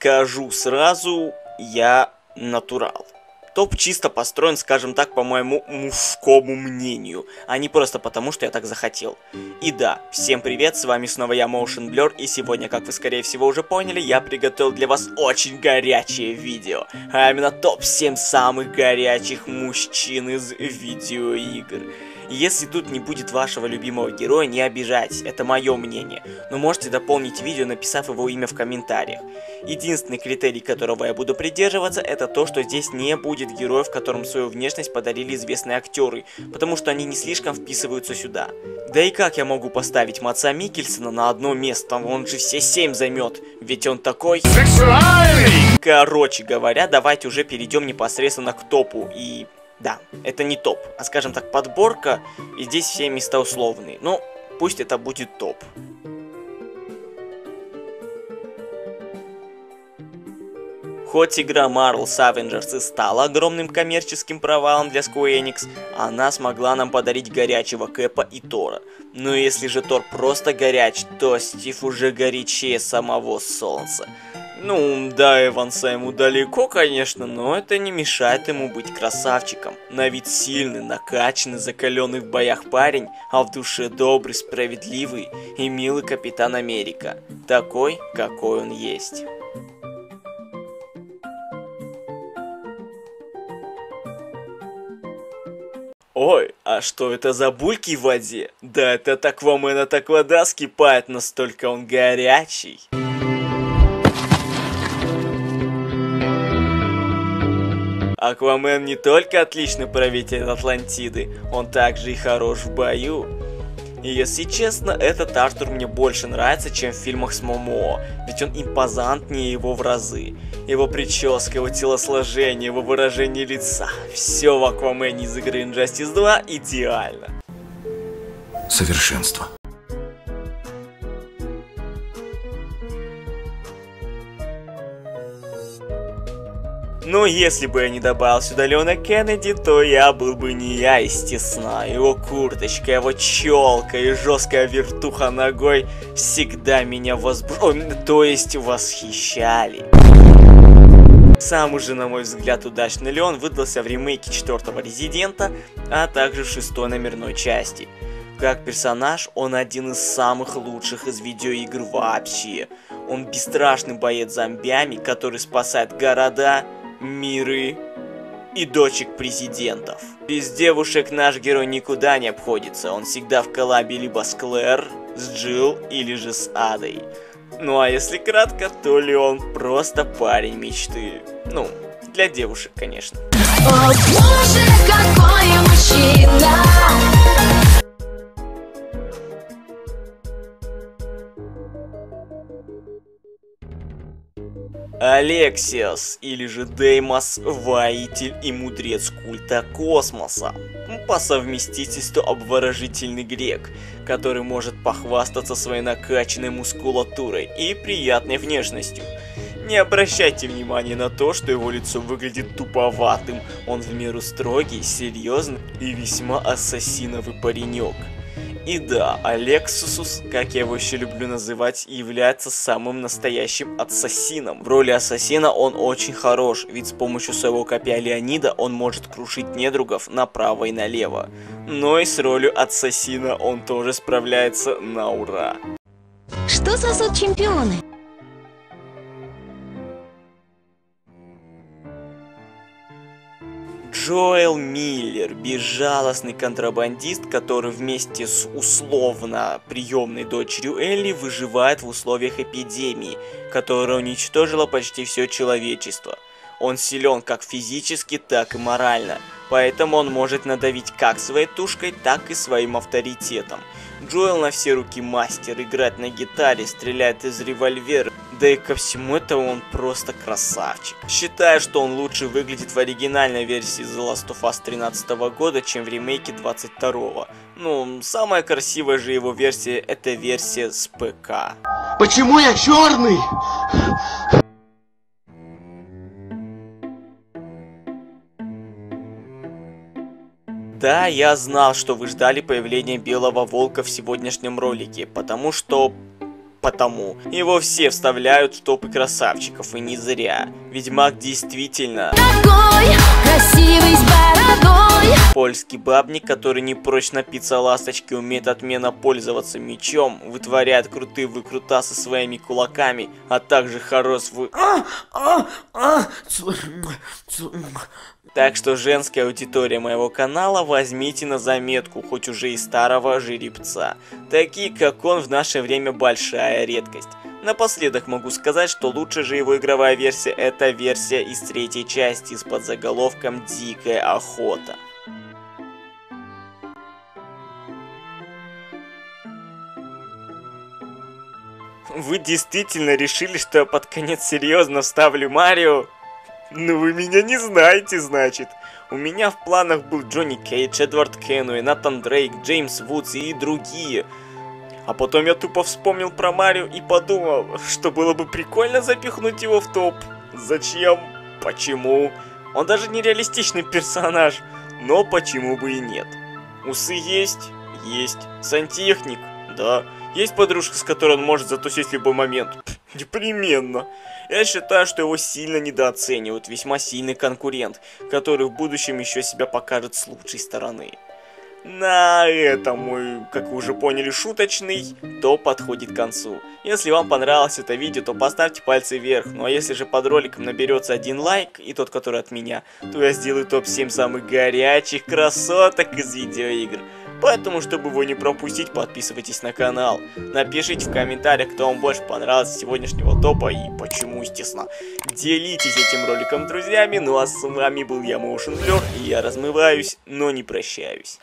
скажу сразу, я натурал. Топ чисто построен, скажем так, по моему мужскому мнению, а не просто потому, что я так захотел. И да, всем привет, с вами снова я, Motion Blur, и сегодня, как вы скорее всего уже поняли, я приготовил для вас очень горячее видео, а именно топ-7 самых горячих мужчин из видеоигр. Если тут не будет вашего любимого героя, не обижайтесь, это мое мнение, но можете дополнить видео, написав его имя в комментариях. Единственный критерий, которого я буду придерживаться, это то, что здесь не будет героев, которым свою внешность подарили известные актеры, потому что они не слишком вписываются сюда. Да и как я могу поставить Матса Миккельсона на одно место, он же все 7 займет, ведь он такой... сексуальный! Короче говоря, давайте уже перейдем непосредственно к топу и... Да, это не топ, а скажем так подборка, и здесь все места условные, но пусть это будет топ. Хоть игра Marvel's Avengers и стала огромным коммерческим провалом для Square Enix, она смогла нам подарить горячего Кэпа и Тора. Но если же Тор просто горяч, то Стив уже горячее самого солнца. Ну, да, Эванса ему далеко, конечно, но это не мешает ему быть красавчиком. На вид сильный, накачанный, закаленный в боях парень, а в душе добрый, справедливый и милый Капитан Америка. Такой, какой он есть. Ой, а что это за бульки в воде? Да это от Аквамена так вода скипает, настолько он горячий. Аквамен не только отличный правитель Атлантиды, он также и хорош в бою. И если честно, этот Артур мне больше нравится, чем в фильмах с Момоо, ведь он импозантнее его в разы. Его прическа, его телосложение, его выражение лица, все в Аквамене из игры Injustice 2 идеально. Совершенство. Но если бы я не добавил сюда Леона Кеннеди, то я был бы не я, естественно. Его курточка, его челка и жесткая вертуха ногой всегда меня восхищали. Сам уже, на мой взгляд, удачный Леон выдался в ремейке 4-го Резидента, а также в 6-й номерной части. Как персонаж, он один из самых лучших из видеоигр вообще. Он бесстрашный боец зомбями, который спасает города... миры и дочек президентов. Без девушек наш герой никуда не обходится, он всегда в коллабе либо с Клэр, с Джилл или же с Адой. Ну а если кратко, то Леон просто парень мечты. Ну, для девушек, конечно. О, боже, какой мужчина! Алексиос, или же Деймос, воитель и мудрец культа космоса. По совместительству обворожительный грек, который может похвастаться своей накачанной мускулатурой и приятной внешностью. Не обращайте внимания на то, что его лицо выглядит туповатым, он в меру строгий, серьезный и весьма ассасиновый паренек. И да, Алексиос, как я его еще люблю называть, является самым настоящим ассасином. В роли ассасина он очень хорош, ведь с помощью своего копья Леонида он может крушить недругов направо и налево. Но и с ролью ассасина он тоже справляется на ура. Что сосут чемпионы? Джоэл Миллер, безжалостный контрабандист, который вместе с условно приемной дочерью Элли выживает в условиях эпидемии, которая уничтожила почти все человечество. Он силен как физически, так и морально, поэтому он может надавить как своей тушкой, так и своим авторитетом. Джоэл на все руки мастер, играет на гитаре, стреляет из револьвера. Да и ко всему этому он просто красавчик. Считаю, что он лучше выглядит в оригинальной версии The Last of Us 2013 года, чем в ремейке 22-го. Ну, самая красивая же его версия, это версия с ПК. Почему я черный? Да, я знал, что вы ждали появления Белого Волка в сегодняшнем ролике, потому что... потому его все вставляют в топы красавчиков, и не зря. Ведьмак действительно такой красивый, с бородой. Польский бабник, который не прочь напиться ласточки, умеет отменно пользоваться мечом, вытворяет крутые выкрутасы своими кулаками, а также хорош в... Так что женская аудитория моего канала, возьмите на заметку, хоть уже и старого жеребца. Такие, как он, в наше время большая редкость. Напоследок могу сказать, что лучше же его игровая версия — это версия из третьей части с подзаголовком «Дикая охота». Вы действительно решили, что я под конец серьезно вставлю Марио? Ну вы меня не знаете, значит. У меня в планах был Джонни Кейдж, Эдвард Кенуэй, Натан Дрейк, Джеймс Вудс и другие. А потом я тупо вспомнил про Марио и подумал, что было бы прикольно запихнуть его в топ. Зачем? Почему? Он даже не реалистичный персонаж, но почему бы и нет. Усы есть? Есть. Сантехник? Да. Есть подружка, с которой он может затусить в любой момент? Непременно. Я считаю, что его сильно недооценивают, весьма сильный конкурент, который в будущем еще себя покажет с лучшей стороны. На этом мой, как вы уже поняли, шуточный топ подходит к концу. Если вам понравилось это видео, то поставьте пальцы вверх. Ну а если же под роликом наберется 1 лайк, и тот, который от меня, то я сделаю топ 7 самых горячих красоток из видеоигр. Поэтому, чтобы его не пропустить, подписывайтесь на канал. Напишите в комментариях, кто вам больше понравился сегодняшнего топа и почему, естественно. Делитесь этим роликом с друзьями. Ну а с вами был я, Motion Blur, и я размываюсь, но не прощаюсь.